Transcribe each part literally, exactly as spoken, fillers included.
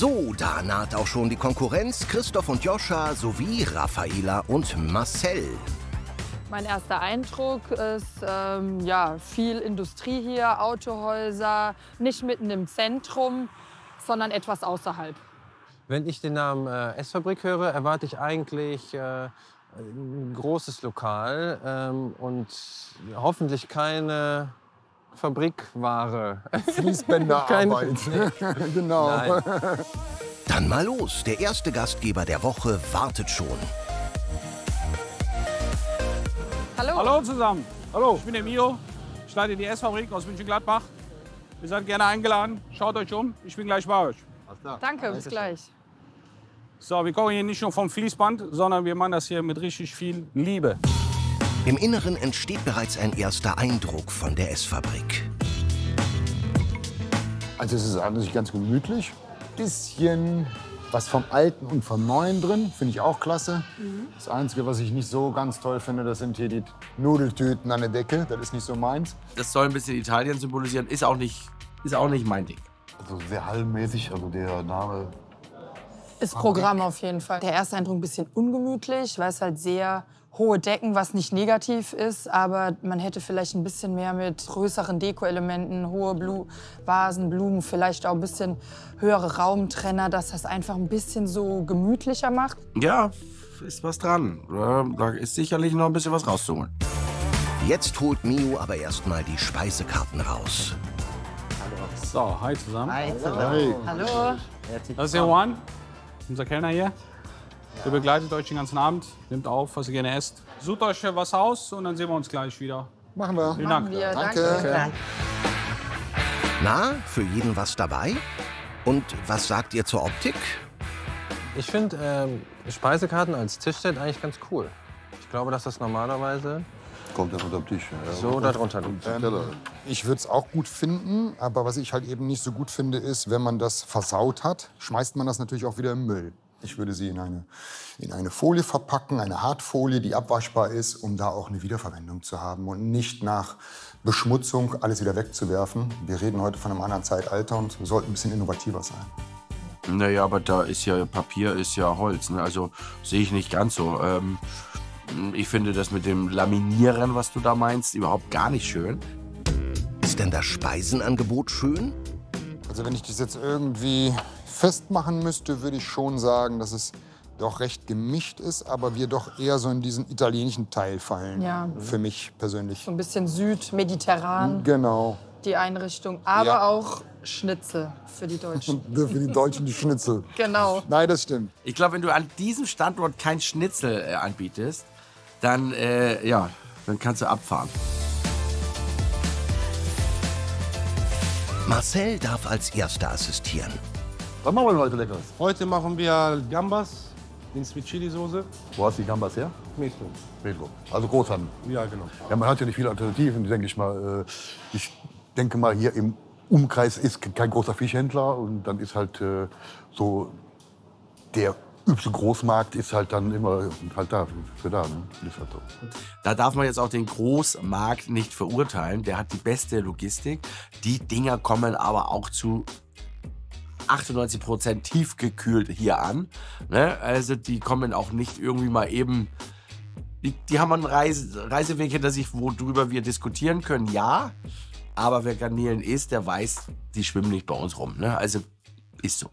So, da naht auch schon die Konkurrenz. Christoph und Joscha sowie Raffaela und Marcel. Mein erster Eindruck ist ähm, ja, viel Industrie hier, Autohäuser, nicht mitten im Zentrum, sondern etwas außerhalb. Wenn ich den Namen äh, Essfabrik höre, erwarte ich eigentlich äh, ein großes Lokal ähm, und hoffentlich keine Fabrikware. Fließbänderarbeit. Genau. Nein. Dann mal los. Der erste Gastgeber der Woche wartet schon. Hallo. Hallo zusammen. Hallo. Ich bin der Mio. Ich leite die Essfabrik aus Mönchengladbach. Ihr seid gerne eingeladen. Schaut euch um. Ich bin gleich bei euch. Danke, bis gleich. So, wir kochen hier nicht nur vom Fließband, sondern wir machen das hier mit richtig viel Liebe. Im Inneren entsteht bereits ein erster Eindruck von der Essfabrik. Also es ist eigentlich ganz gemütlich. Bisschen was vom Alten und vom Neuen drin, finde ich auch klasse. Mhm. Das Einzige, was ich nicht so ganz toll finde, das sind hier die Nudeltüten an der Decke. Das ist nicht so meins. Das soll ein bisschen Italien symbolisieren, ist auch nicht, ist auch nicht mein Ding. Also sehr hallenmäßig, also der Name... Ist Programm auf jeden Fall. Der erste Eindruck ein bisschen ungemütlich, weil es halt sehr hohe Decken, was nicht negativ ist, aber man hätte vielleicht ein bisschen mehr mit größeren Deko-Elementen, hohe Blu- Vasen, Blumen, vielleicht auch ein bisschen höhere Raumtrenner, dass das einfach ein bisschen so gemütlicher macht. Ja, ist was dran. Da ist sicherlich noch ein bisschen was rauszuholen. Jetzt holt Mio aber erstmal die Speisekarten raus. So, hi zusammen. Hi zusammen. Hallo. Hallo. Das ist der Juan, unser Kellner hier. Der begleitet euch den ganzen Abend, nimmt auf, was ihr gerne esst. Sucht euch was aus und dann sehen wir uns gleich wieder. Machen wir. Vielen Dank. Wir. Danke. Danke. Danke. Na, für jeden was dabei? Und was sagt ihr zur Optik? Ich finde ähm, Speisekarten als Tischset eigentlich ganz cool. Ich glaube, dass das normalerweise... Kommt das unter dem Tisch. Ja. So, da drunter. Ähm, ich würde es auch gut finden, aber was ich halt eben nicht so gut finde, ist, wenn man das versaut hat, schmeißt man das natürlich auch wieder im Müll. Ich würde sie in eine, in eine Folie verpacken, eine Hartfolie, die abwaschbar ist, um da auch eine Wiederverwendung zu haben und nicht nach Beschmutzung alles wieder wegzuwerfen. Wir reden heute von einem anderen Zeitalter und sollten ein bisschen innovativer sein. Naja, aber da ist ja Papier, ist ja Holz, ne? Also sehe ich nicht ganz so. Ähm Ich finde das mit dem Laminieren, was du da meinst, überhaupt gar nicht schön. Ist denn das Speisenangebot schön? Also wenn ich das jetzt irgendwie festmachen müsste, würde ich schon sagen, dass es doch recht gemischt ist, aber wir doch eher so in diesen italienischen Teil fallen. Ja. Für mich persönlich. So ein bisschen südmediterran. Genau. Die Einrichtung, aber ja. Auch Schnitzel für die Deutschen. Für die Deutschen die Schnitzel. Genau. Nein, das stimmt. Ich glaube, wenn du an diesem Standort kein Schnitzel äh, anbietest, Dann, äh, ja, dann kannst du abfahren. Marcel darf als Erster assistieren. Was machen wir heute Leckeres? Heute machen wir Gambas mit Chili-Soße. Wo hast du die Gambas her? Metro. Metro. Also Großhandel. Ja, genau. Ja, man hat ja nicht viele Alternativen, denke ich mal. Ich denke mal, hier im Umkreis ist kein großer Fischhändler. Und dann ist halt äh, so der... übelste Großmarkt ist halt dann immer halt da, für da, ne? Ist halt so. Da darf man jetzt auch den Großmarkt nicht verurteilen. Der hat die beste Logistik. Die Dinger kommen aber auch zu achtundneunzig Prozent tiefgekühlt hier an. Ne? Also die kommen auch nicht irgendwie mal eben... Die, die haben einen Reise, Reiseweg hinter sich, worüber wir diskutieren können, ja. Aber wer Garnelen isst, der weiß, die schwimmen nicht bei uns rum. Ne? Also ist so.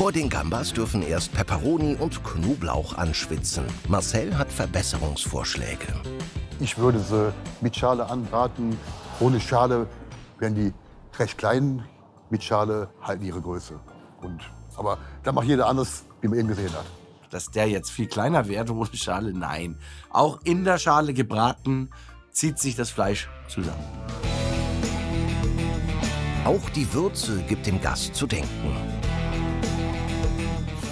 Vor den Gambas dürfen erst Peperoni und Knoblauch anschwitzen. Marcel hat Verbesserungsvorschläge. Ich würde sie mit Schale anbraten. Ohne Schale werden die recht klein. Mit Schale halten ihre Größe. Und, aber da macht jeder anders, wie man eben gesehen hat. Dass der jetzt viel kleiner wird ohne Schale, nein. Auch in der Schale gebraten zieht sich das Fleisch zusammen. Auch die Würze gibt dem Gast zu denken.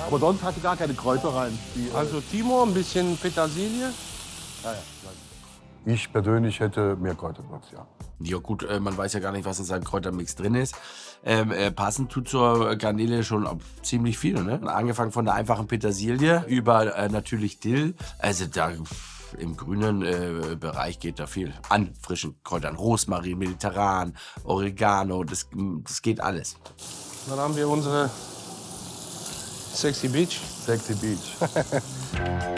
Aber sonst hatte gar keine Kräuter rein. Die, also Timo, ein bisschen Petersilie. Ja, ja. Ich persönlich hätte mehr Kräuter benutzt, ja. Ja gut, man weiß ja gar nicht, was in seinem Kräutermix drin ist. Ähm, äh, passend tut zur Garnele schon ziemlich viel, ne? Angefangen von der einfachen Petersilie über äh, natürlich Dill. Also da im grünen äh, Bereich geht da viel an frischen Kräutern. Rosmarin, Mediterran, Oregano, das, das geht alles. Dann haben wir unsere Sexy Beach. Sexy Beach.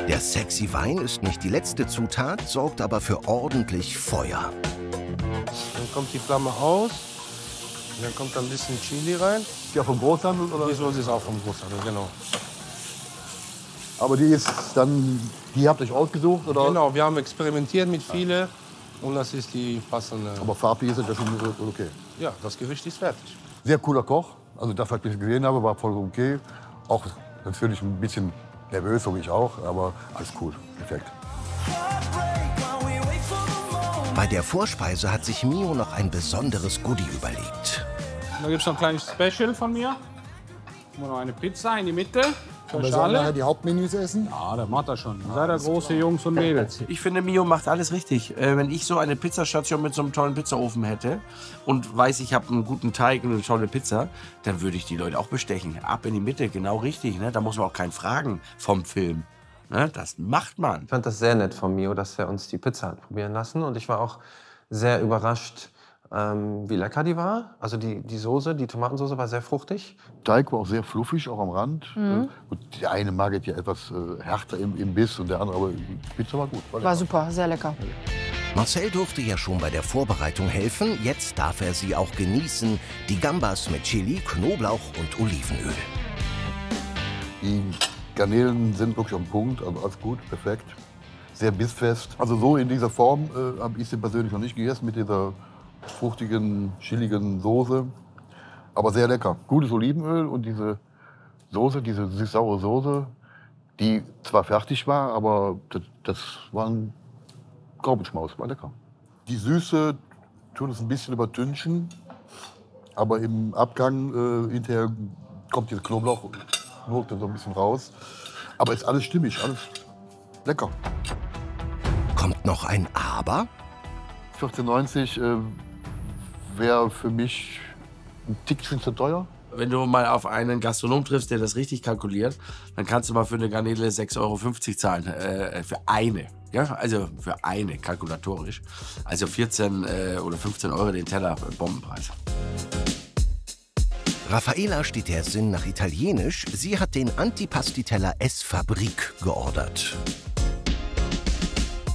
Der sexy Wein ist nicht die letzte Zutat, sorgt aber für ordentlich Feuer. Dann kommt die Flamme aus. Dann kommt ein bisschen Chili rein. Ist die auch vom Großhandel? Oder? Die Soße ist auch vom Großhandel, genau. Aber die ist dann, die habt ihr euch ausgesucht, oder? Genau, wir haben experimentiert mit vielen und das ist die passende. Aber farblich ist das ja schon okay. Ja, das Gericht ist fertig. Sehr cooler Koch. Also das, was ich gesehen habe, war voll okay. Auch natürlich ein bisschen nervös, so wie ich auch, aber alles cool, perfekt. Bei der Vorspeise hat sich Mio noch ein besonderes Goodie überlegt. Da gibt es noch ein kleines Special von mir. Noch eine Pizza in die Mitte. Können wir nachher die Hauptmenüs essen? Ja, das macht er schon. Seid ihr große Jungs und Mädels. Ich finde, Mio macht alles richtig. Äh, wenn ich so eine Pizzastation mit so einem tollen Pizzaofen hätte und weiß, ich habe einen guten Teig und eine tolle Pizza, dann würde ich die Leute auch bestechen. Ab in die Mitte, genau richtig. Ne? Da muss man auch keinen fragen vom Film. Ne? Das macht man. Ich fand das sehr nett von Mio, dass er uns die Pizza hat probieren lassen. Und ich war auch sehr überrascht, Ähm, wie lecker die war. Also die, die Soße, die Tomatensoße war sehr fruchtig. Der Teig war auch sehr fluffig, auch am Rand. Mhm. Und der eine mag es ja etwas äh, härter im, im Biss und der andere, aber die Pizza war gut. War, war super, sehr lecker. Marcel durfte ja schon bei der Vorbereitung helfen. Jetzt darf er sie auch genießen. Die Gambas mit Chili, Knoblauch und Olivenöl. Die Garnelen sind wirklich am Punkt, also alles gut, perfekt. Sehr bissfest. Also so in dieser Form äh, habe ich sie persönlich noch nicht gegessen, mit dieser fruchtigen, chilligen Soße, aber sehr lecker. Gutes Olivenöl und diese Soße, diese süß-saure Soße, die zwar fertig war, aber das, das war ein Gaumenschmaus, war lecker. Die Süße tut es ein bisschen übertünchen, aber im Abgang äh, hinterher kommt diese Knoblauch und so ein bisschen raus. Aber ist alles stimmig, alles lecker. Kommt noch ein Aber? vierzehn neunzig äh, wäre für mich ein Tickchen zu teuer. Wenn du mal auf einen Gastronom triffst, der das richtig kalkuliert, dann kannst du mal für eine Garnele sechs Euro fünfzig zahlen. Äh, für eine. Ja? Also für eine, kalkulatorisch. Also vierzehn äh, oder fünfzehn Euro den Teller, äh, Bombenpreis. Raffaela steht der Sinn nach Italienisch. Sie hat den Antipasti-Teller Essfabrik geordert.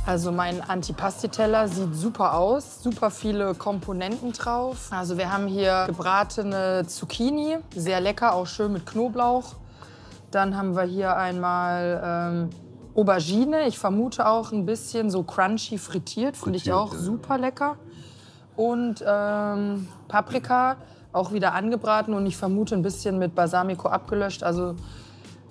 Also mein Antipasti-Teller sieht super aus, super viele Komponenten drauf. Also wir haben hier gebratene Zucchini, sehr lecker, auch schön mit Knoblauch. Dann haben wir hier einmal ähm, Aubergine, ich vermute auch ein bisschen so crunchy frittiert, finde ich auch super lecker. Und ähm, Paprika, auch wieder angebraten und ich vermute ein bisschen mit Balsamico abgelöscht. Also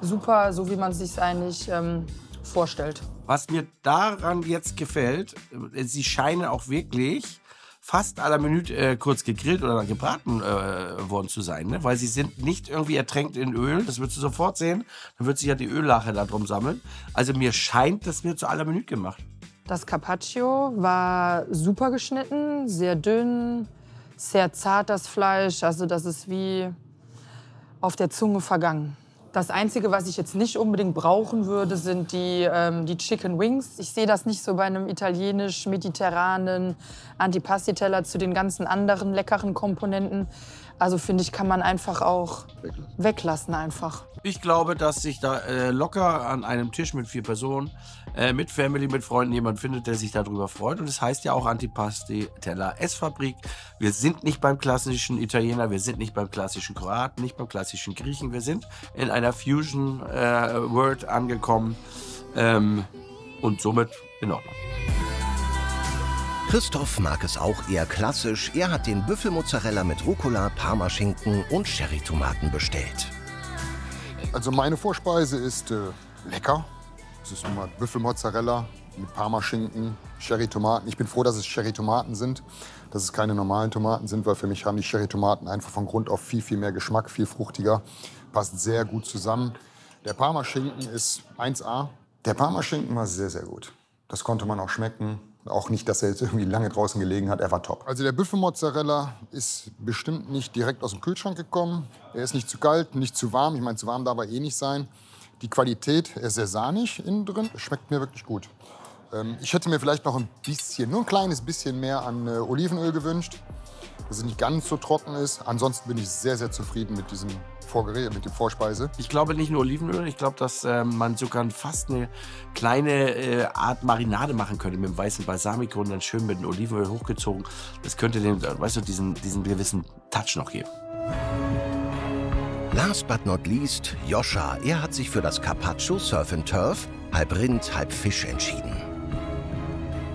super, so wie man es sich eigentlich ähm, vorstellt. Was mir daran jetzt gefällt, sie scheinen auch wirklich fast à la Minute äh, kurz gegrillt oder gebraten äh, worden zu sein, ne? Weil sie sind nicht irgendwie ertränkt in Öl, das würdest du sofort sehen, dann wird sich ja die Öllache da drum sammeln. Also mir scheint, das wird zu à la Minute gemacht. Das Carpaccio war super geschnitten, sehr dünn, sehr zart das Fleisch, also das ist wie auf der Zunge vergangen. Das Einzige, was ich jetzt nicht unbedingt brauchen würde, sind die, ähm, die Chicken Wings. Ich sehe das nicht so bei einem italienisch-mediterranen Antipasti-Teller zu den ganzen anderen leckeren Komponenten. Also finde ich, kann man einfach auch weglassen, weglassen einfach. Ich glaube, dass sich da äh, locker an einem Tisch mit vier Personen, äh, mit Family, mit Freunden jemand findet, der sich darüber freut. Und es heißt ja auch Antipasti-Teller Essfabrik. Wir sind nicht beim klassischen Italiener, wir sind nicht beim klassischen Kroaten, nicht beim klassischen Griechen. Wir sind in einem Fusion äh, World angekommen ähm, und somit in Ordnung. Christoph mag es auch eher klassisch. Er hat den Büffelmozzarella mit Rucola, Parmaschinken und Cherrytomaten bestellt. Also meine Vorspeise ist äh, lecker. Es ist nun mal Büffelmozzarella mit Parmaschinken, Cherrytomaten. Ich bin froh, dass es Cherrytomaten sind, dass es keine normalen Tomaten sind, weil für mich haben die Cherrytomaten einfach von Grund auf viel, viel mehr Geschmack, viel fruchtiger. Passt sehr gut zusammen. Der Parmaschinken ist eins A. Der Parmaschinken war sehr, sehr gut. Das konnte man auch schmecken. Auch nicht, dass er jetzt irgendwie lange draußen gelegen hat. Er war top. Also der Büffelmozzarella ist bestimmt nicht direkt aus dem Kühlschrank gekommen. Er ist nicht zu kalt, nicht zu warm. Ich meine, zu warm darf er eh nicht sein. Die Qualität, er ist sehr sahnig innen drin. Schmeckt mir wirklich gut. Ähm, ich hätte mir vielleicht noch ein bisschen, nur ein kleines bisschen mehr an äh, Olivenöl gewünscht. dass es nicht ganz so trocken ist. Ansonsten bin ich sehr, sehr zufrieden mit diesem Vorgericht, mit dem Vorspeise. Ich glaube nicht nur Olivenöl, ich glaube, dass äh, man sogar fast eine kleine äh, Art Marinade machen könnte mit dem weißen Balsamico und dann schön mit dem Olivenöl hochgezogen. Das könnte dem, weißt du, diesen, diesen gewissen Touch noch geben. Last but not least, Joscha. Er hat sich für das Carpaccio Surf and Turf, halb Rind, halb Fisch, entschieden.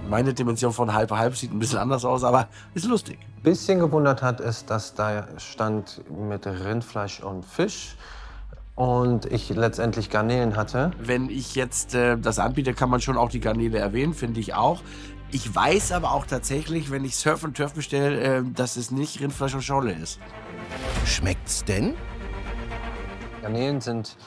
Meine Dimension von halb halb sieht ein bisschen anders aus, aber ist lustig. Ein bisschen gewundert hat es, dass da stand mit Rindfleisch und Fisch und ich letztendlich Garnelen hatte. Wenn ich jetzt äh, das anbiete, kann man schon auch die Garnele erwähnen, finde ich auch. Ich weiß aber auch tatsächlich, wenn ich Surf and Turf bestelle, äh, dass es nicht Rindfleisch und Schorle ist. Schmeckt's denn? Garnelen sind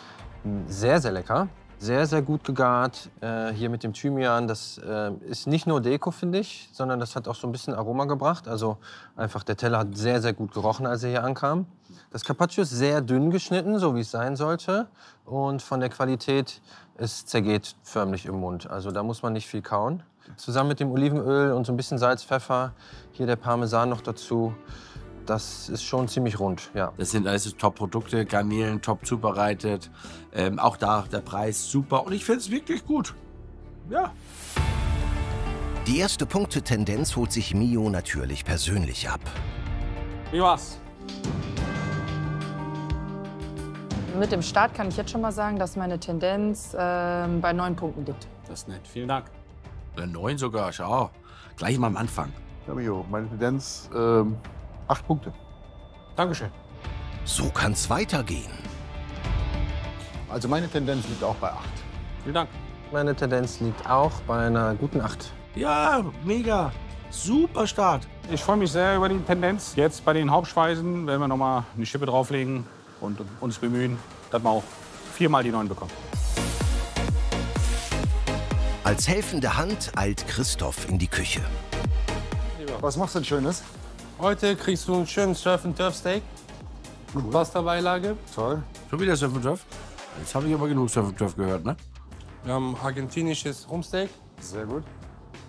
sehr, sehr lecker. Sehr, sehr gut gegart, äh, hier mit dem Thymian. Das äh, ist nicht nur Deko, finde ich, sondern das hat auch so ein bisschen Aroma gebracht. Also einfach der Teller hat sehr, sehr gut gerochen, als er hier ankam. Das Carpaccio ist sehr dünn geschnitten, so wie es sein sollte. Und von der Qualität, es zergeht förmlich im Mund. Also da muss man nicht viel kauen. Zusammen mit dem Olivenöl und so ein bisschen Salz, Pfeffer, hier der Parmesan noch dazu. Das ist schon ziemlich rund, ja. Das sind alles Top-Produkte, Garnelen top zubereitet. Ähm, auch da der Preis super und ich finde es wirklich gut. Ja. Die erste Punktetendenz holt sich Mio natürlich persönlich ab. Wie war's? Mit dem Start kann ich jetzt schon mal sagen, dass meine Tendenz äh, bei neun Punkten liegt. Das ist nett, vielen Dank. Bei neun sogar, schau. Gleich mal am Anfang. Ja, Mio, meine Tendenz... Ähm Acht Punkte. Dankeschön. So kann's weitergehen. Also meine Tendenz liegt auch bei acht. Vielen Dank. Meine Tendenz liegt auch bei einer guten acht. Ja, mega. Super Start. Ich freue mich sehr über die Tendenz. Jetzt bei den Hauptspeisen werden wir noch mal eine Schippe drauflegen und uns bemühen, dass wir auch viermal die neun bekommen. Als helfende Hand eilt Christoph in die Küche. Was machst du denn Schönes? Heute kriegst du einen schönen Surf-and-Turf-Steak mit cool. Pasta-Beilage. Toll. Schon wieder Surf-and-Turf? Jetzt habe ich aber genug Surf-and-Turf gehört, ne? Wir haben argentinisches Rumsteak. Sehr gut.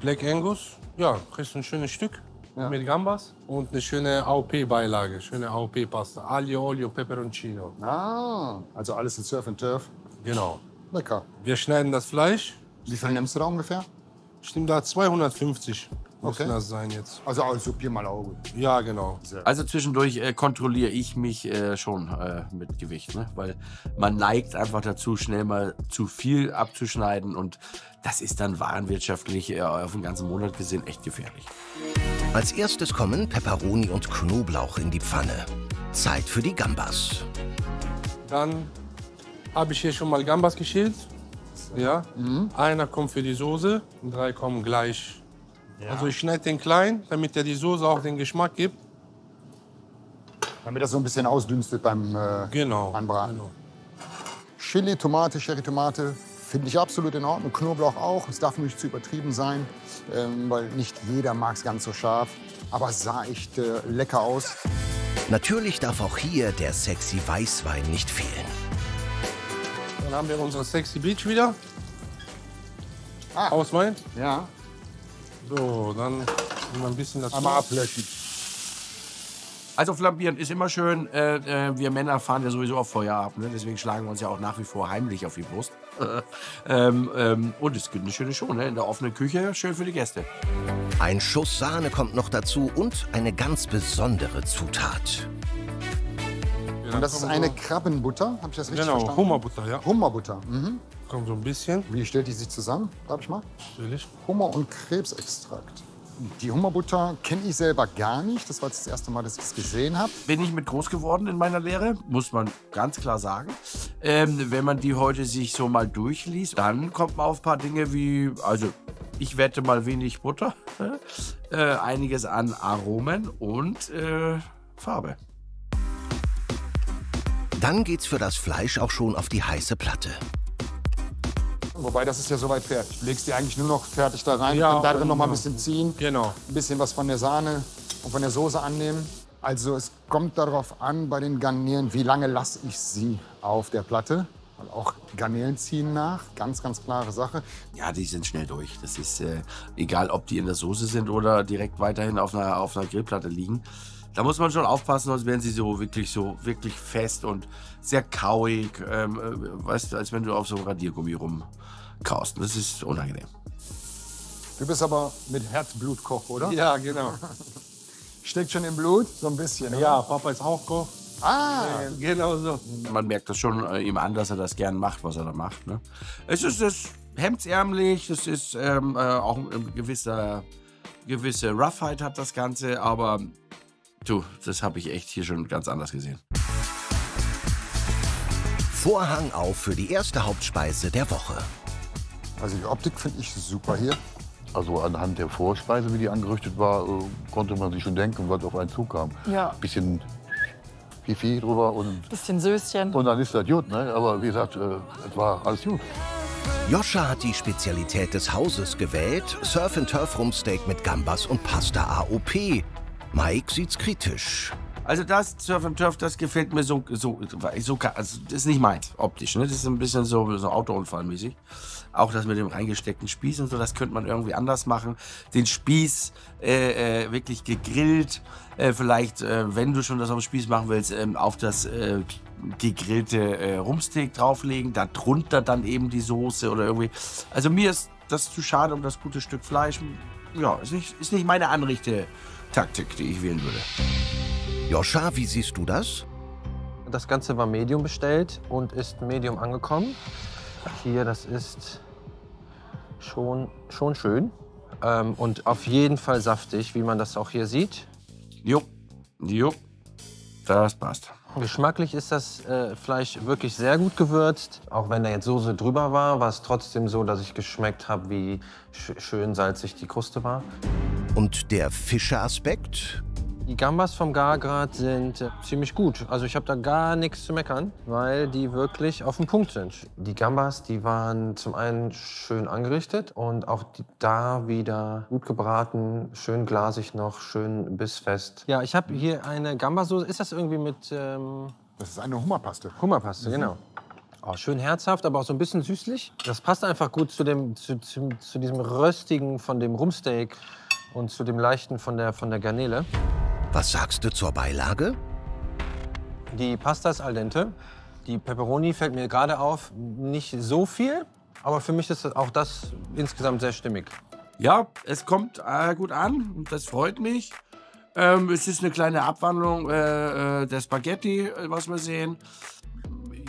Black Angus. Ja, kriegst du ein schönes Stück ja. mit Gambas. Und eine schöne A O P-Beilage, schöne A O P-Pasta. Aglio, Olio, Peperoncino. Ah, also alles in Surf-and-Turf. Genau. Lecker. Wir schneiden das Fleisch. Wie viel nimmst du da ungefähr? Stimmt, da zweihundertfünfzig. Okay. Das sein jetzt. Also als Suppe mal Auge. Ja, genau. Also zwischendurch äh, kontrolliere ich mich äh, schon äh, mit Gewicht, ne? Weil man neigt einfach dazu, schnell mal zu viel abzuschneiden und das ist dann warenwirtschaftlich äh, auf den ganzen Monat gesehen echt gefährlich. Als erstes kommen Peperoni und Knoblauch in die Pfanne. Zeit für die Gambas. Dann habe ich hier schon mal Gambas geschält. Ja. Mhm. Einer kommt für die Soße und drei kommen gleich. Ja. Also ich schneide den klein, damit er die Soße auch den Geschmack gibt. Damit das so ein bisschen ausdünstet beim äh, genau. Anbraten. Genau. Chili, Tomate, Cherry-Tomate finde ich absolut in Ordnung. Knoblauch auch. Es darf nicht zu übertrieben sein, ähm, weil nicht jeder mag es ganz so scharf. Aber es sah echt äh, lecker aus. Natürlich darf auch hier der sexy Weißwein nicht fehlen. Dann haben wir unsere sexy Beach wieder. Ah. Auswein. Ja. So, dann mal ein bisschen das einmal ablöschen. Also flambieren ist immer schön. Äh, äh, wir Männer fahren ja sowieso auf Feuer ab. Ne? Deswegen schlagen wir uns ja auch nach wie vor heimlich auf die Brust. ähm, ähm, und es gibt eine schöne Show, ne? In der offenen Küche. Schön für die Gäste. Ein Schuss Sahne kommt noch dazu und eine ganz besondere Zutat. Und das ist eine Krabbenbutter, habe ich das richtig genau, verstanden? Genau, Hummerbutter, ja. Hummerbutter, mhm. Kommt so ein bisschen. Wie stellt die sich zusammen? Darf ich mal? Natürlich. Hummer- und Krebsextrakt. Die Hummerbutter kenne ich selber gar nicht. Das war jetzt das erste Mal, dass ich es gesehen habe. Bin ich mit groß geworden in meiner Lehre, muss man ganz klar sagen. Ähm, wenn man die heute sich so mal durchliest, dann kommt man auf ein paar Dinge wie, also ich wette mal wenig Butter, äh, einiges an Aromen und äh, Farbe. Dann geht's für das Fleisch auch schon auf die heiße Platte. Wobei, das ist ja soweit fertig. Du legst die eigentlich nur noch fertig da rein, ja, und da drin noch mal ein bisschen ziehen. Genau. Ein bisschen was von der Sahne und von der Soße annehmen. Also es kommt darauf an, bei den Garnelen, wie lange lasse ich sie auf der Platte. Und auch Garnelen ziehen nach, ganz, ganz klare Sache. Ja, die sind schnell durch. Das ist äh, egal, ob die in der Soße sind oder direkt weiterhin auf einer, auf einer Grillplatte liegen. Da muss man schon aufpassen, sonst werden sie so wirklich so wirklich fest und sehr kauig, ähm, weißt du, als wenn du auf so einem Radiergummi rumkaust. Das ist unangenehm. Du bist aber mit Herzblutkoch, oder? Ja, genau. Steckt schon im Blut, so ein bisschen. Ja, ja. Papa ist auch Koch. Ah, genau so. Man merkt das schon äh, ihm an, dass er das gern macht, was er da macht. Ne? Es ist es hemdsärmlich, es ist ähm, äh, auch ein gewisser, gewisse Roughheit hat das Ganze, aber du, das habe ich echt hier schon ganz anders gesehen. Vorhang auf für die erste Hauptspeise der Woche. Also die Optik finde ich super hier. Also anhand der Vorspeise, wie die angerichtet war, konnte man sich schon denken, was auf einen zukam. Ja. Bisschen Fifi drüber und bisschen Söschen. Und dann ist das gut, ne? Aber wie gesagt, es war alles gut. Joscha hat die Spezialität des Hauses gewählt, Surf and Turf Rumpsteak mit Gambas und Pasta A O P. Mike sieht's kritisch. Also das Surf and Turf, das gefällt mir so, so, so also das ist nicht meins optisch, ne? Das ist ein bisschen so, so autounfallmäßig. Auch das mit dem reingesteckten Spieß und so, das könnte man irgendwie anders machen. Den Spieß äh, äh, wirklich gegrillt, äh, vielleicht, äh, wenn du schon das auf den Spieß machen willst, äh, auf das äh, gegrillte äh, Rumpsteak drauflegen, darunter dann eben die Soße oder irgendwie. Also mir ist das zu schade um das gute Stück Fleisch. Ja, ist nicht, ist nicht meine Anrichte-Taktik, die ich wählen würde. Joscha, wie siehst du das? Das Ganze war Medium bestellt und ist Medium angekommen. Hier, das ist schon, schon schön ähm, und auf jeden Fall saftig, wie man das auch hier sieht. Jo, jo, das passt. Geschmacklich ist das äh, Fleisch wirklich sehr gut gewürzt. Auch wenn da jetzt Soße drüber war, war es trotzdem so, dass ich geschmeckt habe, wie sch schön salzig die Kruste war. Und der Fischeraspekt? Die Gambas vom Gargrad sind äh, ziemlich gut. Also ich habe da gar nichts zu meckern, weil die wirklich auf dem Punkt sind. Die Gambas, die waren zum einen schön angerichtet und auch die, da wieder gut gebraten, schön glasig noch, schön bissfest. Ja, ich habe hier eine Gambasoße. Ist das irgendwie mit... Ähm das ist eine Hummerpaste. Hummerpaste, mhm. Genau. Oh, schön herzhaft, aber auch so ein bisschen süßlich. Das passt einfach gut zu, dem, zu, zu, zu diesem Röstigen von dem Rumpsteak und zu dem Leichten von der, von der Garnele. Was sagst du zur Beilage? Die Pasta ist al dente. Die Pepperoni fällt mir gerade auf, nicht so viel. Aber für mich ist auch das insgesamt sehr stimmig. Ja, es kommt äh, gut an und das freut mich. Ähm, es ist eine kleine Abwandlung äh, der Spaghetti, was wir sehen.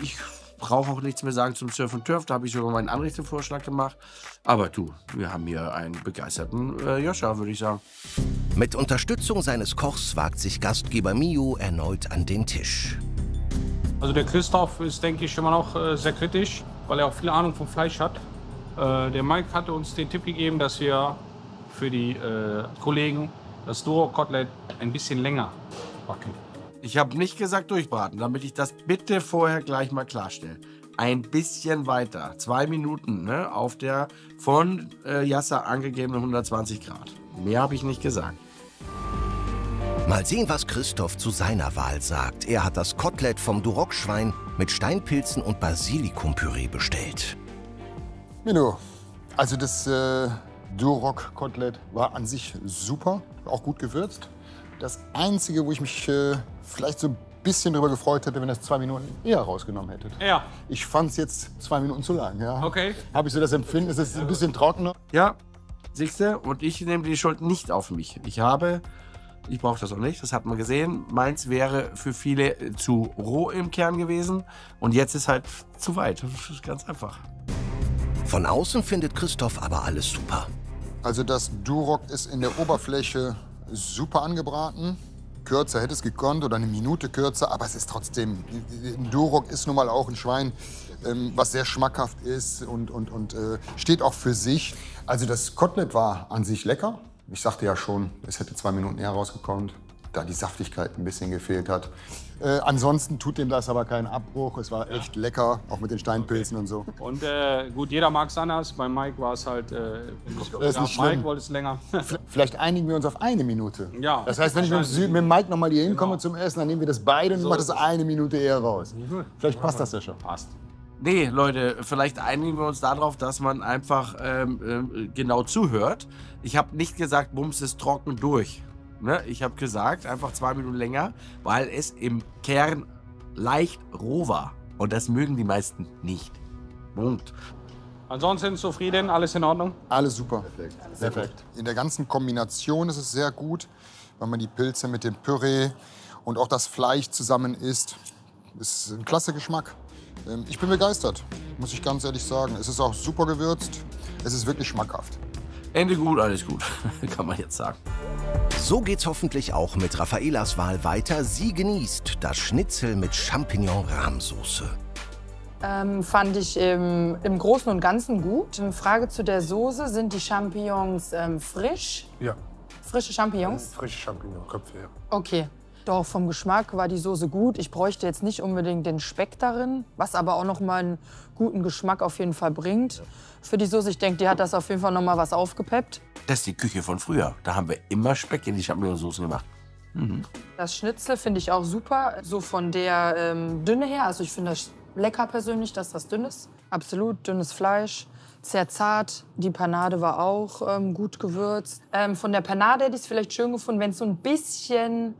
Ich brauche auch nichts mehr sagen zum Surf and Turf. Da habe ich sogar meinen Anrichtevorschlag gemacht. Aber du, wir haben hier einen begeisterten äh, Joscha, würde ich sagen. Mit Unterstützung seines Kochs wagt sich Gastgeber Mio erneut an den Tisch. Also der Christoph ist, denke ich, immer noch äh, sehr kritisch, weil er auch viel Ahnung vom Fleisch hat. Äh, der Mike hatte uns den Tipp gegeben, dass wir für die äh, Kollegen das Duroc-Kotelett ein bisschen länger backen. Ich habe nicht gesagt durchbraten, damit ich das bitte vorher gleich mal klarstelle. Ein bisschen weiter, zwei Minuten, ne, auf der von äh, Jassa angegebenen hundertzwanzig Grad. Mehr habe ich nicht gesagt. Mal sehen, was Christoph zu seiner Wahl sagt. Er hat das Kotelett vom Duroc-Schwein mit Steinpilzen und Basilikumpüree bestellt. Mino, also das äh, Duroc-Kotelett war an sich super, auch gut gewürzt. Das Einzige, wo ich mich äh, vielleicht so ein bisschen drüber gefreut hätte, wenn das zwei Minuten eher rausgenommen hättet. Ja. Ich fand es jetzt zwei Minuten zu lang. Ja. Okay. Habe ich so das Empfinden, es ist ein bisschen trockener. Ja, siehst du? Und ich nehme die Schuld nicht auf mich. Ich habe, ich brauche das auch nicht, das hat man gesehen, meins wäre für viele zu roh im Kern gewesen. Und jetzt ist halt zu weit. Das ist ganz einfach. Von außen findet Christoph aber alles super. Also das Duroc ist in der Oberfläche super angebraten. Kürzer hätte es gekonnt oder eine Minute kürzer, aber es ist trotzdem, ein Duroc ist nun mal auch ein Schwein, ähm, was sehr schmackhaft ist und, und, und äh, steht auch für sich. Also das Kotelett war an sich lecker. Ich sagte ja schon, es hätte zwei Minuten eher rausgekommen, da die Saftigkeit ein bisschen gefehlt hat. Äh, ansonsten tut dem das aber keinen Abbruch. Es war echt lecker, auch mit den Steinpilzen und so. Und äh, gut, jeder mag es anders. Bei Mike war es halt. Äh, das ist nicht schlimm. Mike wollte es länger. Vielleicht einigen wir uns auf eine Minute. Ja. Das heißt, wenn ich mit, Süd, mit Mike noch mal hier hinkomme, genau, zum Essen, dann nehmen wir das beide und so machen das eine Minute eher raus. Vielleicht passt das ja schon. Passt. Nee, Leute, vielleicht einigen wir uns darauf, dass man einfach ähm, äh, genau zuhört. Ich habe nicht gesagt, Bums ist trocken durch. Ne? Ich habe gesagt, einfach zwei Minuten länger, weil es im Kern leicht roh war. Und das mögen die meisten nicht. Punkt. Ansonsten zufrieden, alles in Ordnung? Alles super. Perfekt. Alles perfekt. In der ganzen Kombination ist es sehr gut, wenn man die Pilze mit dem Püree und auch das Fleisch zusammen isst. Ist ein klasse Geschmack. Ich bin begeistert, muss ich ganz ehrlich sagen. Es ist auch super gewürzt. Es ist wirklich schmackhaft. Ende gut, alles gut, kann man jetzt sagen. So geht's hoffentlich auch mit Raffaelas Wahl weiter. Sie genießt das Schnitzel mit Champignon-Rahmsoße. Ähm, fand ich im, im Großen und Ganzen gut. Frage zu der Soße, sind die Champignons ähm, frisch? Ja. Frische Champignons? Ja, frische Champignonköpfe, ja. Okay. Doch, vom Geschmack war die Soße gut. Ich bräuchte jetzt nicht unbedingt den Speck darin, was aber auch noch mal einen guten Geschmack auf jeden Fall bringt. Für die Soße, ich denke, die hat das auf jeden Fall noch mal was aufgepeppt. Das ist die Küche von früher. Da haben wir immer Speck in die Champignonsoße gemacht. Mhm. Das Schnitzel finde ich auch super, so von der ähm, Dünne her. Also ich finde das lecker persönlich, dass das dünn ist. Absolut dünnes Fleisch. Sehr zart. Die Panade war auch ähm, gut gewürzt. Ähm, von der Panade hätte ich es vielleicht schön gefunden, wenn es so ein bisschen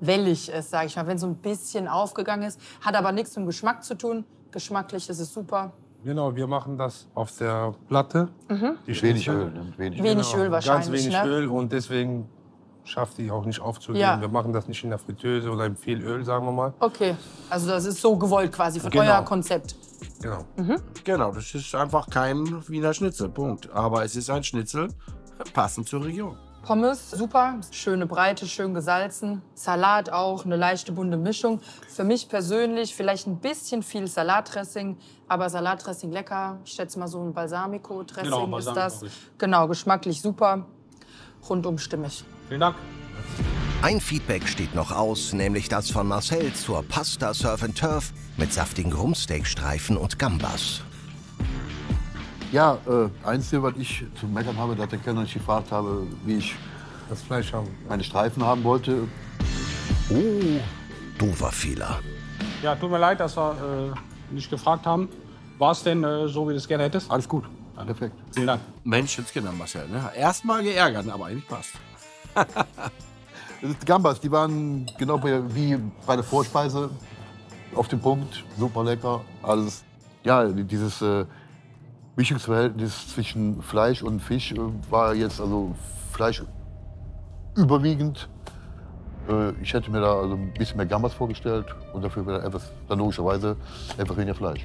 wellig ist, sage ich mal, wenn so ein bisschen aufgegangen ist. Hat aber nichts mit dem Geschmack zu tun. Geschmacklich ist es super. Genau, wir machen das auf der Platte. Mhm. Die wenig Öl. Wenig, wenig genau. Öl wahrscheinlich. Ganz wenig, ne? Öl, und deswegen schafft die auch nicht aufzugehen. Ja. Wir machen das nicht in der Fritteuse oder im viel Öl, sagen wir mal. Okay, also das ist so gewollt quasi für genau. Euer Konzept. Genau. Mhm. Genau, das ist einfach kein Wiener Schnitzel, Punkt. Aber es ist ein Schnitzel passend zur Region. Pommes, super, schöne Breite, schön gesalzen. Salat auch, eine leichte bunte Mischung. Für mich persönlich vielleicht ein bisschen viel Salatdressing, aber Salatdressing lecker. Ich schätze mal so ein Balsamico-Dressing, genau, Balsamico ist das. Genau, geschmacklich super, rundum stimmig. Vielen Dank. Ein Feedback steht noch aus, nämlich das von Marcel zur Pasta Surf and Turf mit saftigen Rumpsteakstreifen und Gambas. Ja, äh, einzige, was ich zu meckern habe, dass der Kellner nicht gefragt habe, wie ich das Fleisch haben, meine Streifen haben wollte. Oh, doofer Fehler. Ja, tut mir leid, dass wir äh, nicht gefragt haben. War es denn äh, so, wie du es gerne hättest? Alles gut, perfekt. Vielen Dank. Mensch, jetzt genau, Marcel. Ne? Erst mal geärgert, aber eigentlich passt. Die Gambas, die waren genau wie bei der Vorspeise auf den Punkt. Super lecker. Alles, ja, dieses Äh, Mischungsverhältnis zwischen Fleisch und Fisch war jetzt also Fleisch überwiegend. Ich hätte mir da also ein bisschen mehr Gambas vorgestellt und dafür wieder etwas, dann logischerweise etwas weniger Fleisch.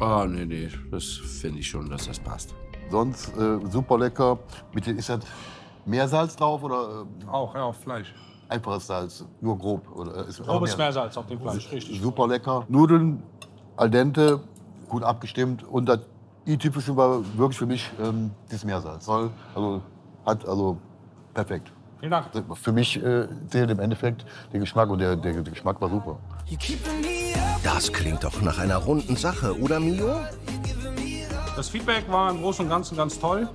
Ah, oh, nee, nee, das finde ich schon, dass das passt. Sonst äh, super lecker. Mit, ist das mehr Salz drauf oder? Äh, Auch, ja, auf Fleisch. Einfaches Salz, nur grob. Oder, ist Grobes mehr Salz auf dem Fleisch, richtig. Super lecker. Nudeln, al dente, gut abgestimmt. Und das Die typische war wirklich für mich ähm, das Meersalz. Soll, also hat, also perfekt. Vielen Dank. Für mich äh, zählt im Endeffekt der Geschmack, und der, der, der Geschmack war super. Das klingt doch nach einer runden Sache, oder Mio? Das Feedback war im Großen und Ganzen ganz toll.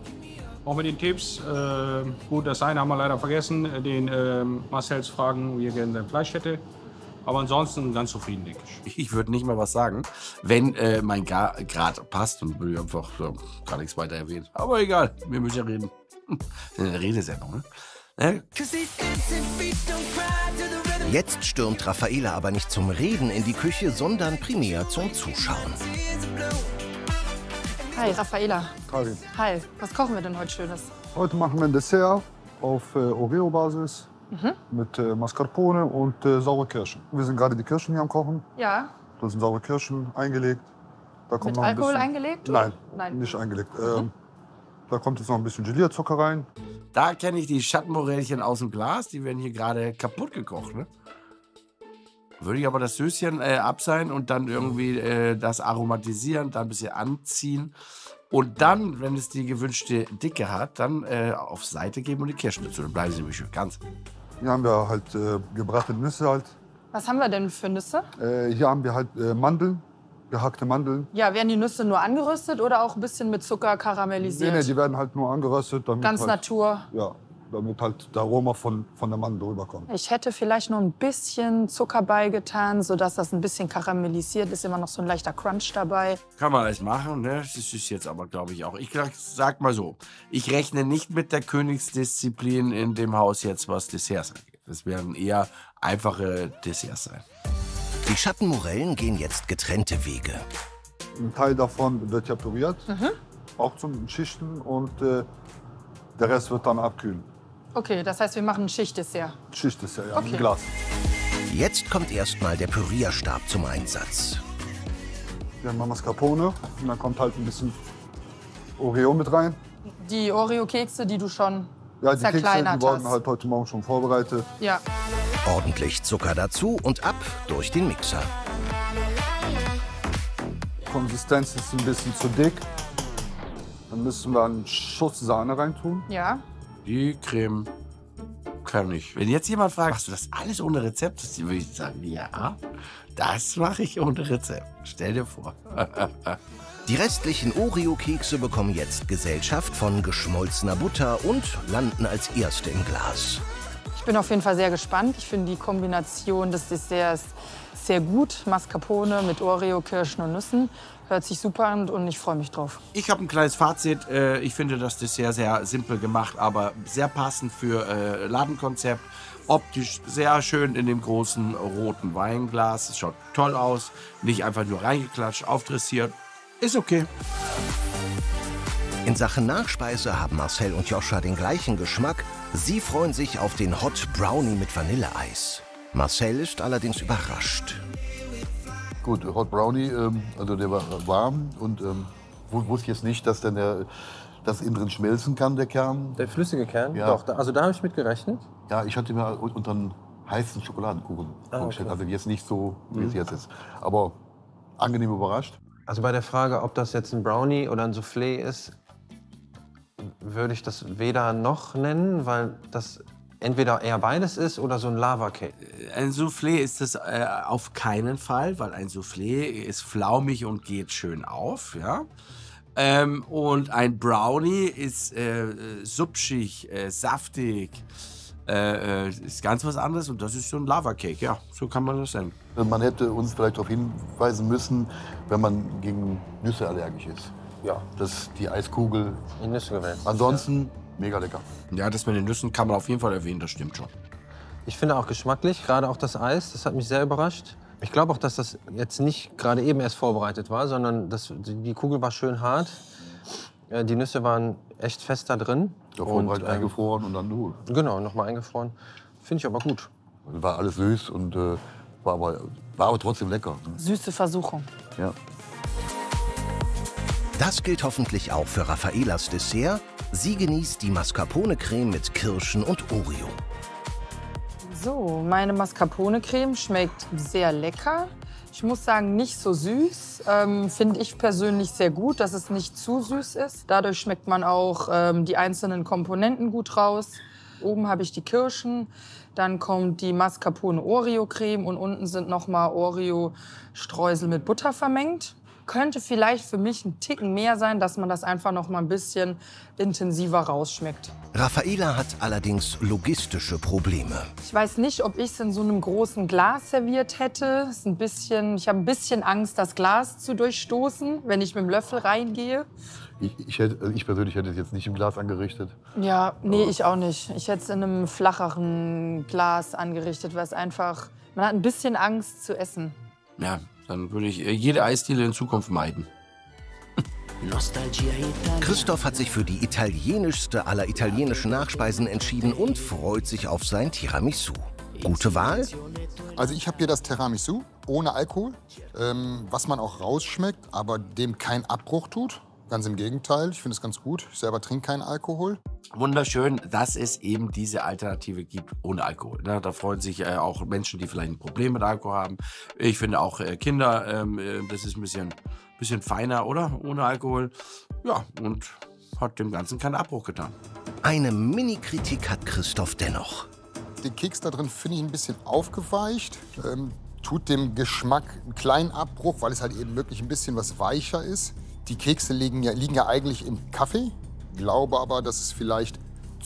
Auch mit den Tipps. Äh, gut, das eine haben wir leider vergessen, den äh, Marcels Fragen, wie er gerne sein Fleisch hätte. Aber ansonsten ganz zufrieden, denke ich. Ich würde nicht mal was sagen, wenn äh, mein Gar Grad passt, und würde ich einfach so, gar nichts weiter erwähnen. Aber egal, wir müssen ja reden. Eine Redesendung, ne? ne? Jetzt stürmt Raffaela aber nicht zum Reden in die Küche, sondern primär zum Zuschauen. Hi, Raffaela. Hi. Hi. Was kochen wir denn heute Schönes? Heute machen wir ein Dessert auf äh, Oreo-Basis. Mhm. Mit äh, Mascarpone und äh, saure Kirschen. Wir sind gerade die Kirschen hier am Kochen. Ja. Da sind saure Kirschen eingelegt. Da kommt mit noch ein Alkohol bisschen eingelegt? Nein, Nein, nicht eingelegt. Mhm. Ähm, da kommt jetzt noch ein bisschen Gelierzucker rein. Da kenne ich die Schattenmorellchen aus dem Glas. Die werden hier gerade kaputt gekocht. Ne? Würde ich aber das Süßchen äh, abseihen und dann irgendwie äh, das aromatisieren, dann ein bisschen anziehen. Und dann, wenn es die gewünschte Dicke hat, dann äh, auf Seite geben und die Kirschen dazu. Dann bleiben sie nämlich ganz. Hier haben wir halt äh, gebratene Nüsse halt. Was haben wir denn für Nüsse? Äh, hier haben wir halt äh, Mandeln, gehackte Mandeln. Ja, werden die Nüsse nur angeröstet oder auch ein bisschen mit Zucker karamellisiert? Nee, nee, die werden halt nur angeröstet. Damit ganz halt, Natur? Ja, damit halt der Aroma von, von der Mandeln rüberkommt. Ich hätte vielleicht noch ein bisschen Zucker beigetan, sodass das ein bisschen karamellisiert ist. Immer noch so ein leichter Crunch dabei. Kann man alles machen, ne? Das ist jetzt aber, glaube ich, auch. Ich sag mal so, ich rechne nicht mit der Königsdisziplin in dem Haus jetzt, was Desserts angeht. Es werden eher einfache Desserts sein. Die Schattenmorellen gehen jetzt getrennte Wege. Ein Teil davon wird ja püriert, mhm. auch zum Schichten, und äh, der Rest wird dann abkühlen. Okay, das heißt, wir machen ein Schichtdessert. Schichtdessert, ja, okay. Im Glas. Jetzt kommt erstmal der Pürierstab zum Einsatz. Wir haben Mascarpone und dann kommt halt ein bisschen Oreo mit rein. Die Oreo-Kekse, die du schon ja, die zerkleinert Kekse, die wurden halt heute Morgen schon vorbereitet. Ja. Ordentlich Zucker dazu und ab durch den Mixer. Die Konsistenz ist ein bisschen zu dick. Dann müssen wir einen Schuss Sahne reintun. Ja. Die Creme kann ich. Wenn jetzt jemand fragt, machst du das alles ohne Rezept? Das würde ich sagen, ja, das mache ich ohne Rezept. Stell dir vor. Die restlichen Oreo-Kekse bekommen jetzt Gesellschaft von geschmolzener Butter und landen als erste im Glas. Ich bin auf jeden Fall sehr gespannt. Ich finde die Kombination des Desserts sehr gut. Mascarpone mit Oreo, Kirschen und Nüssen. Hört sich super an und ich freue mich drauf. Ich habe ein kleines Fazit. Ich finde das Dessert sehr simpel gemacht, aber sehr passend für Ladenkonzept. Optisch sehr schön in dem großen roten Weinglas. Es schaut toll aus. Nicht einfach nur reingeklatscht, aufdressiert. Ist okay. In Sachen Nachspeise haben Marcel und Joscha den gleichen Geschmack. Sie freuen sich auf den Hot Brownie mit Vanilleeis. Marcel ist allerdings überrascht. Gut, Hot Brownie, ähm, also der war warm und ähm, wusste jetzt nicht, dass der, das innen drin schmelzen kann, der Kern. Der flüssige Kern? Ja. Doch, da, also da habe ich mit gerechnet. Ja, ich hatte mir unter einen heißen Schokoladenkuchen ah, vorgestellt, okay. Also jetzt nicht so, wie mhm. es jetzt ist. Aber angenehm überrascht. Also bei der Frage, ob das jetzt ein Brownie oder ein Soufflé ist, würde ich das weder noch nennen, weil das entweder eher beides ist oder so ein Lava-Cake. Ein Soufflé ist es äh, auf keinen Fall, weil ein Soufflé ist flaumig und geht schön auf. Ja? Ähm, und ein Brownie ist äh, subschig, äh, saftig, äh, ist ganz was anderes und das ist so ein Lava-Cake. Ja, so kann man das nennen. Man hätte uns vielleicht darauf hinweisen müssen, wenn man gegen Nüsse allergisch ist. Ja. Das die Eiskugel. In Nüsse gewählt. Ansonsten ja. Mega lecker. Ja, das mit den Nüssen kann man auf jeden Fall erwähnen, das stimmt schon. Ich finde auch geschmacklich, gerade auch das Eis, das hat mich sehr überrascht. Ich glaube auch, dass das jetzt nicht gerade eben erst vorbereitet war, sondern das, die Kugel war schön hart. Die Nüsse waren echt fest da drin. Davon halt eingefroren und dann du. Genau, nochmal eingefroren. Finde ich aber gut. War alles süß und äh, war, aber, war aber trotzdem lecker. Süße Versuchung. Ja. Das gilt hoffentlich auch für Raffaelas Dessert. Sie genießt die Mascarpone-Creme mit Kirschen und Oreo. So, meine Mascarpone-Creme schmeckt sehr lecker. Ich muss sagen, nicht so süß. Ähm, finde ich persönlich sehr gut, dass es nicht zu süß ist. Dadurch schmeckt man auch ähm, die einzelnen Komponenten gut raus. Oben habe ich die Kirschen, dann kommt die Mascarpone-Oreo-Creme und unten sind nochmal Oreo-Streusel mit Butter vermengt. Könnte vielleicht für mich ein Ticken mehr sein, dass man das einfach noch mal ein bisschen intensiver rausschmeckt. Raffaela hat allerdings logistische Probleme. Ich weiß nicht, ob ich es in so einem großen Glas serviert hätte. Ist ein bisschen, ich habe ein bisschen Angst, das Glas zu durchstoßen, wenn ich mit dem Löffel reingehe. Ich, ich, hätte, ich persönlich hätte es jetzt nicht im Glas angerichtet. Ja, nee, aber ich auch nicht. Ich hätte es in einem flacheren Glas angerichtet, weil es einfach, man hat ein bisschen Angst zu essen. Ja. Dann würde ich jede Eisdiele in Zukunft meiden. Christoph hat sich für die italienischste aller italienischen Nachspeisen entschieden und freut sich auf sein Tiramisu. Gute Wahl? Also ich habe hier das Tiramisu ohne Alkohol, ähm, was man auch rausschmeckt, aber dem keinen Abbruch tut. Ganz im Gegenteil, ich finde es ganz gut. Ich selber trinke keinen Alkohol. Wunderschön, dass es eben diese Alternative gibt ohne Alkohol. Da freuen sich auch Menschen, die vielleicht ein Problem mit Alkohol haben. Ich finde auch Kinder, das ist ein bisschen, bisschen feiner, oder? Ohne Alkohol. Ja, und hat dem Ganzen keinen Abbruch getan. Eine Mini-Kritik hat Christoph dennoch. Den Keks da drin finde ich ein bisschen aufgeweicht. Ähm, tut dem Geschmack einen kleinen Abbruch, weil es halt eben wirklich ein bisschen was weicher ist. Die Kekse liegen ja, liegen ja eigentlich im Kaffee. Ich glaube aber, dass es vielleicht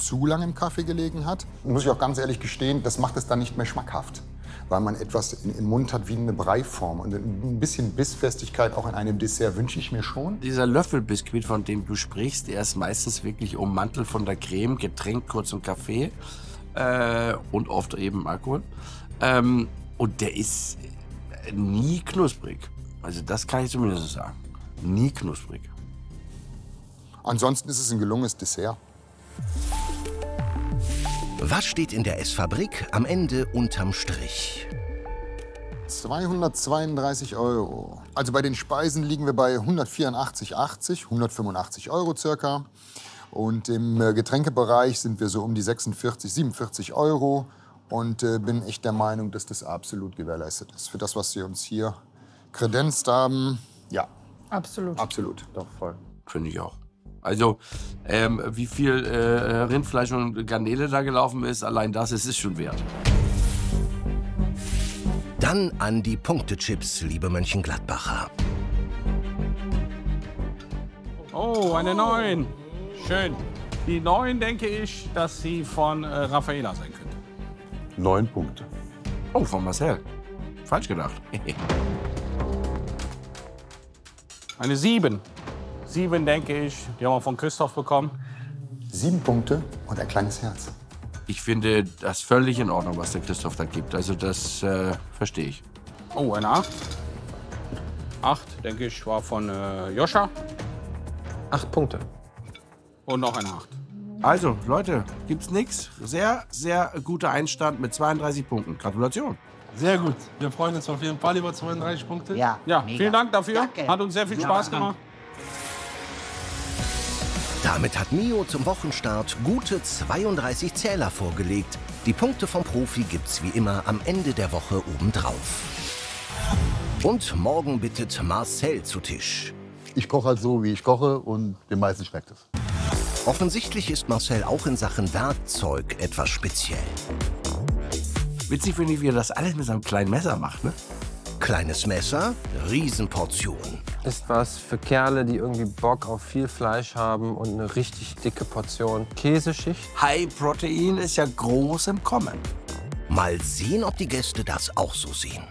zu lange im Kaffee gelegen hat. Muss ich auch ganz ehrlich gestehen, das macht es dann nicht mehr schmackhaft, weil man etwas im Mund hat wie eine Breiform. Und ein bisschen Bissfestigkeit auch in einem Dessert wünsche ich mir schon. Dieser Löffelbiskuit, von dem du sprichst, der ist meistens wirklich ummantelt von der Creme, getränkt kurz im Kaffee äh, und oft eben Alkohol. Ähm, und der ist nie knusprig. Also das kann ich zumindest sagen. Nie knusprig. Ansonsten ist es ein gelungenes Dessert. Was steht in der Essfabrik am Ende unterm Strich? zweihundertzweiunddreißig Euro. Also bei den Speisen liegen wir bei hundertvierundachtzig Euro achtzig, hundertfünfundachtzig Euro circa. Und im Getränkebereich sind wir so um die sechsundvierzig, siebenundvierzig Euro. Und äh, bin echt der Meinung, dass das absolut gewährleistet ist. Für das, was Sie uns hier kredenzt haben, ja. Absolut. Absolut. Doch, voll. Finde ich auch. Also, ähm, wie viel äh, Rindfleisch und Garnele da gelaufen ist, allein das ist es schon wert. Dann an die Punktechips, liebe Mönchengladbacher. Oh, eine neun. Schön. Die neun, denke ich, dass sie von äh, Raffaela sein könnte. Neun Punkte. Oh, von Marcel. Falsch gedacht. Eine sieben. Sieben, denke ich. Die haben wir von Christoph bekommen. Sieben Punkte und ein kleines Herz. Ich finde das völlig in Ordnung, was der Christoph da gibt. Also das äh, verstehe ich. Oh, eine acht. Acht, denke ich, war von äh, Joscha. Acht Punkte. Und noch eine acht. Also, Leute, gibt's nichts. Sehr, sehr guter Einstand mit zweiunddreißig Punkten. Gratulation. Sehr gut. Wir freuen uns auf jeden Fall über zweiunddreißig Punkte. Ja, ja, vielen Dank dafür. Danke. Hat uns sehr viel Spaß ja, gemacht. Damit hat Mio zum Wochenstart gute zweiunddreißig Zähler vorgelegt. Die Punkte vom Profi gibt's wie immer am Ende der Woche obendrauf. Und morgen bittet Marcel zu Tisch. Ich koche halt so, wie ich koche, und den meisten schmeckt es. Offensichtlich ist Marcel auch in Sachen Werkzeug etwas speziell. Witzig finde ich, wie er das alles mit seinem kleinen Messer macht, ne? Kleines Messer, Riesenportion. Ist was für Kerle, die irgendwie Bock auf viel Fleisch haben und eine richtig dicke Portion Käseschicht. High Protein ist ja groß im Kommen. Mal sehen, ob die Gäste das auch so sehen.